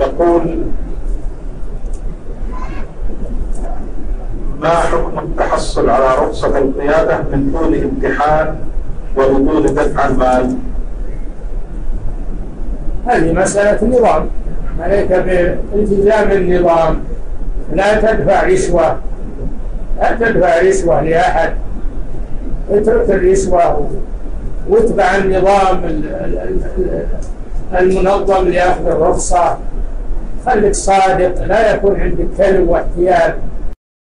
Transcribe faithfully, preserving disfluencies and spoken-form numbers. يقول: ما حكم التحصل على رخصة القيادة من دون امتحان وبدون دفع المال؟ هذه مسألة نظام، عليك بالتزام النظام، لا تدفع رشوة، لا تدفع رشوة لأحد، اترك الرشوة واتبع النظام المنظم لأخذ الرخصة، خليك صادق، لا يكون عندك كذب واحتيال.